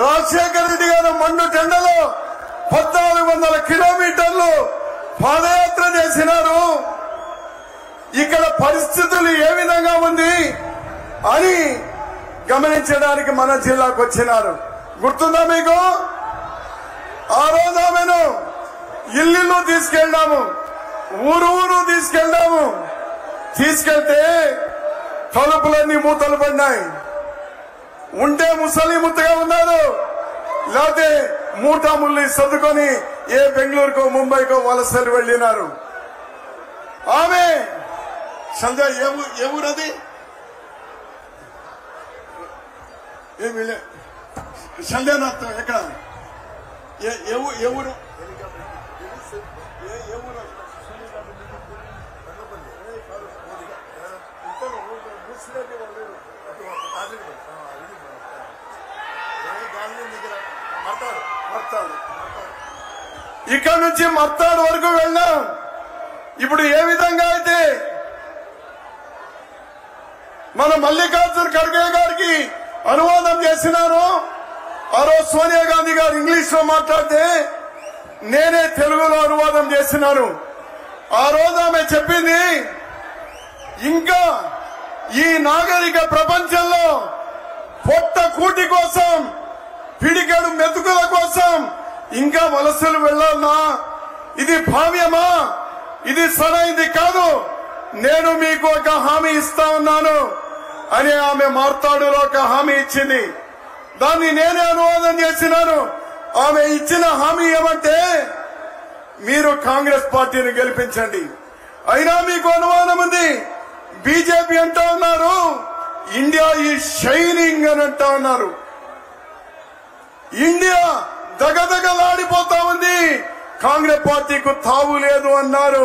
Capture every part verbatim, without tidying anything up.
రాజశేఖర రెడ్డి గారు మండు టెండలో పద్నాలుగు వందల కిలోమీటర్లు పాదయాత్ర చేసినారు. ఇక్కడ పరిస్థితులు ఏ విధంగా ఉంది అని గమనించడానికి మన జిల్లాకు వచ్చినారు. గుర్తుందా మీకు? ఆ రోజు ఆమెను ఇల్లు తీసుకెళ్దాము, ఊరు ఊరు తీసుకెళ్దాము. తీసుకెళ్తే తలుపులన్నీ మూతలు పడినాయి. ఉంటే ముసలి ముత్తగా ఉన్నారు, లేకపోతే మూటా ముళ్ళు సర్దుకొని ఏ బెంగళూరుకో ముంబైకో వలసలు వెళ్ళినారు. ఆమె సంధ్య ఏ ఊరది? సంధ్యానాథ్ ఎక్కడ? ఏ ఊరు? ఇక్కడ నుంచి మర్తాడు వరకు వెళ్ళాం. ఇప్పుడు ఏ విధంగా అయితే మన మల్లికార్జున్ ఖర్గే గారికి అనువాదం చేసినాను, ఆ రోజు సోనియా గాంధీ గారు ఇంగ్లీష్ లో మాట్లాడితే నేనే తెలుగులో అనువాదం చేసినాను. ఆ రోజు ఆమె చెప్పింది, ఇంకా ఈ నాగరిక ప్రపంచంలో పొట్ట కూటి కోసం, పిడికెడు మెతుకుల కోసం ఇంకా వలసలు వెళ్లాలన్నా ఇది భావ్యమా? ఇది సరైంది కాదు. నేను మీకు ఒక హామీ ఇస్తా ఉన్నాను అని ఆమె మార్తాడులో ఒక హామీ ఇచ్చింది. దాన్ని నేనే అనువాదం చేసినాను. ఆమె ఇచ్చిన హామీ ఏమంటే, మీరు కాంగ్రెస్ పార్టీని గెలిపించండి, అయినా మీకు అనుమానం ఉంది, బీజేపీ అంటా ఉన్నారు, ఇండియా ఈ షైనింగ్ అని అంటా ఉన్నారు, ఇండియా దగదగలాడిపోతా ఉంది, కాంగ్రెస్ పార్టీకు తావు లేదు అన్నారు.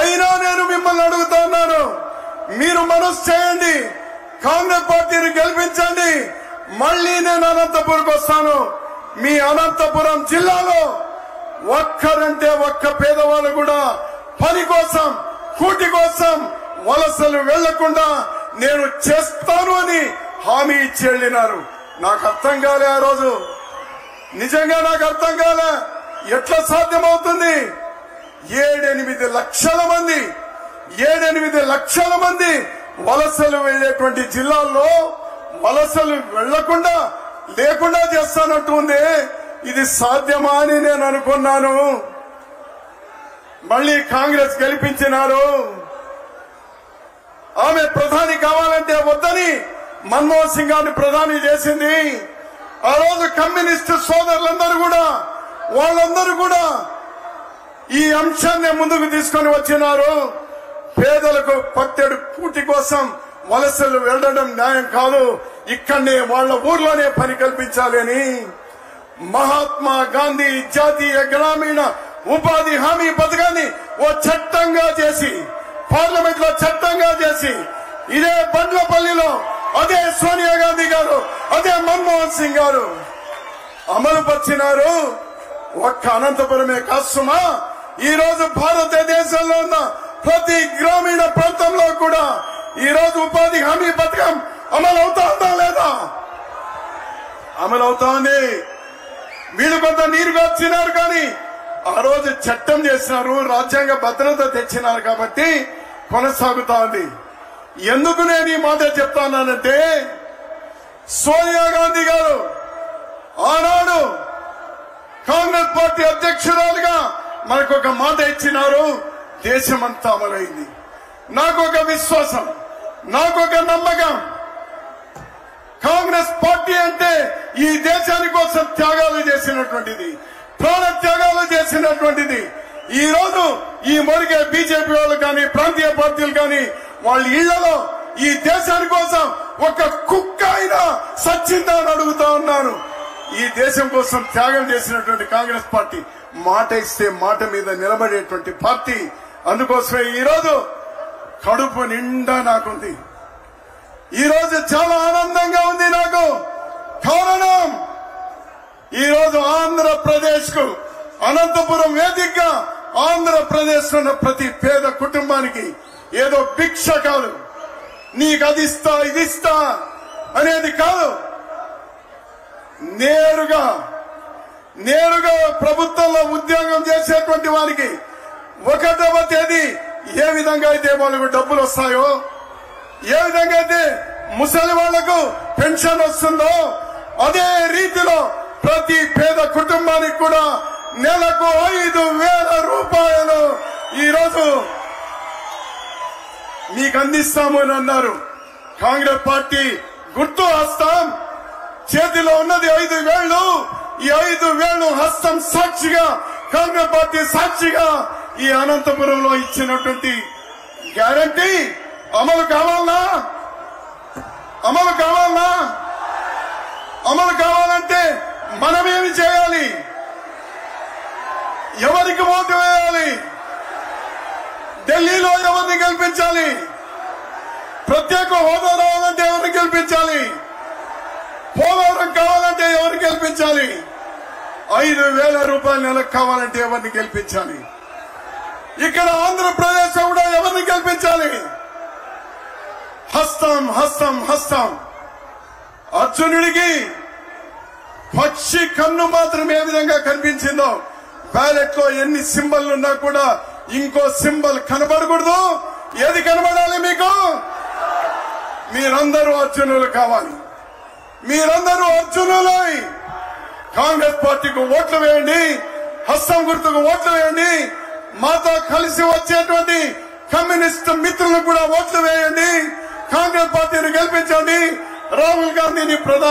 అయినా నేను మిమ్మల్ని అడుగుతా ఉన్నాను, మీరు మనసు చేయండి, కాంగ్రెస్ పార్టీని గెలిపించండి, మళ్లీ నేను అనంతపురంకి వస్తాను. మీ అనంతపురం జిల్లాలో ఒక్కరంటే ఒక్క పేదవాళ్ళు కూడా పని కోసం, కూటి కోసం వలసలు వెళ్లకుండా నేను చేస్తాను అని హామీ ఇచ్చి వెళ్ళినారు. నాకు అర్థం కాలే ఆ రోజు, నిజంగా నాకు అర్థం కాలే ఎట్లా సాధ్యమవుతుంది. ఏడెనిమిది లక్షల మంది ఏడెనిమిది లక్షల మంది వలసలు వెళ్లేటువంటి జిల్లాల్లో వలసలు వెళ్లకుండా లేకుండా చేస్తానంటుంది, ఇది సాధ్యమా అని నేను అనుకున్నాను. మళ్లీ కాంగ్రెస్ గెలిపించినారు. ఆమె ప్రధాని కావాలంటే వద్దని మన్మోహన్ సింగ్ గారిని ప్రధాని చేసింది. ఆ రోజు కమ్యూనిస్టు సోదరులందరూ కూడా వాళ్ళందరూ కూడా ఈ అంశాన్ని ముందుకు తీసుకొని వచ్చినారు. పేదలకు పట్టెడు కూటి కోసం వలసలు వెళ్లడం న్యాయం కాదు, ఇక్కడనే వాళ్ళ ఊర్లోనే పని కల్పించాలని మహాత్మా గాంధీ జాతీయ గ్రామీణ ఉపాధి హామీ పథకాన్ని ఓ చట్టంగా చేసి, పార్లమెంట్ లో చట్టంగా చేసి, ఇదే బండ్లపల్లిలో అదే సోనియా గాంధీ గారు, అదే మన్మోహన్ సింగ్ గారు అమలు పరిచినారు. ఒక్క అనంతపురమే కాస్తుమా, ఈ రోజు భారతదేశంలో ఉన్న ప్రతి గ్రామీణ ప్రాంతంలో కూడా ఈ రోజు ఉపాధి హామీ పథకం అమలు అవుతా లేదా? అమలు అవుతోంది. వీళ్ళు కొంత నీరు వచ్చినారు, కానీ ఆ రోజు చట్టం చేసినారు, రాజ్యాంగ భద్రత తెచ్చినారు, కాబట్టి కొనసాగుతా ఉంది. ఎందుకు నేను ఈ మాట చెప్తానంటే, సోనియా గాంధీ గారు ఆనాడు కాంగ్రెస్ పార్టీ అధ్యక్షురాలుగా మనకు ఒక మాట ఇచ్చినారు, దేశమంతా అమలైంది. నాకు ఒక విశ్వాసం, నాకు ఒక నమ్మకం, కాంగ్రెస్ పార్టీ అంటే ఈ దేశాని కోసం త్యాగాలు చేసినటువంటిది, ప్రాణ త్యాగాలు చేసినటువంటిది. ఈ రోజు ఈ మొరిగే బీజేపీ వాళ్ళు కానీ, ప్రాంతీయ పార్టీలు కానీ వాళ్ళ ఇళ్లలో ఈ దేశాని కోసం ఒక కుక్క అయినా సచ్చిందా అని అడుగుతా ఉన్నాను. ఈ దేశం కోసం త్యాగం చేసినటువంటి కాంగ్రెస్ పార్టీ మాట ఇస్తే మాట మీద నిలబడేటువంటి పార్టీ. అందుకోసమే ఈరోజు కడుపు నిండా నాకుంది, ఈరోజు చాలా ఆనందంగా ఉంది నాకు. కారణం, ఈరోజు ఆంధ్రప్రదేశ్ కు అనంతపురం వేదికగా ఆంధ్రప్రదేశ్ ఉన్న ప్రతి పేద కుటుంబానికి ఏదో భిక్ష కాదు, నీకు అది ఇస్తా ఇది ఇస్తా అనేది కాదు, నేరుగా నేరుగా ప్రభుత్వంలో ఉద్యోగం చేసేటువంటి వారికి ఒకటవ తేదీ ఏ విధంగా అయితే వాళ్ళకు డబ్బులు వస్తాయో, ఏ విధంగా అయితే ముసలి వాళ్లకు పెన్షన్ వస్తుందో, అదే రీతిలో ప్రతి పేద కుటుంబానికి కూడా నెలకు ఐదు వేల రూపాయలు ఈరోజు మీకు అందిస్తాము అని అన్నారు. కాంగ్రెస్ పార్టీ గుర్తు హస్తం, చేతిలో ఉన్నది ఐదు వేళ్లు. ఈ ఐదు వేళ్లు హస్తం సాక్షిగా, కాంగ్రెస్ పార్టీ సాక్షిగా ఈ అనంతపురంలో ఇచ్చినటువంటి గ్యారంటీ అమలు కావాలనా? అమలు కావాలనా? అమలు కావాలంటే మనమేమి చేయాలి? ఎవరికి ఓటు వేయాలి? ఢిల్లీలో ఎవరిని గెలిపించాలి? ప్రత్యేక హోదా రావాలంటే ఎవరిని గెలిపించాలి? పోలవరం కావాలంటే ఎవరిని గెలిపించాలి? ఐదు వేల రూపాయల నెలకు కావాలంటే ఎవరిని గెలిపించాలి? ఇక్కడ ఆంధ్రప్రదేశ్ కూడా ఎవరిని గెలిపించాలి? హస్తం హస్తం హస్తం. అర్జునుడికి పక్షి కన్ను మాత్రం ఏ విధంగా కనిపించిందో, బ్యాలెట్ లో ఎన్ని సింబల్ ఉన్నా కూడా ఇంకో సింబల్ కనబడకూడదు. ఏది కనబడాలి? మీకు మీరందరూ అర్జునులు కావాలి. మీరందరూ అర్జునులై కాంగ్రెస్ పార్టీకి ఓట్లు వేయండి, హస్తం గుర్తుకు ఓట్లు వేయండి. మాతో కలిసి వచ్చేటువంటి కమ్యూనిస్టు మిత్రులను కూడా ఓట్లు వేయండి. కాంగ్రెస్ పార్టీని గెలిపించండి. రాహుల్ గాంధీని ప్రధాని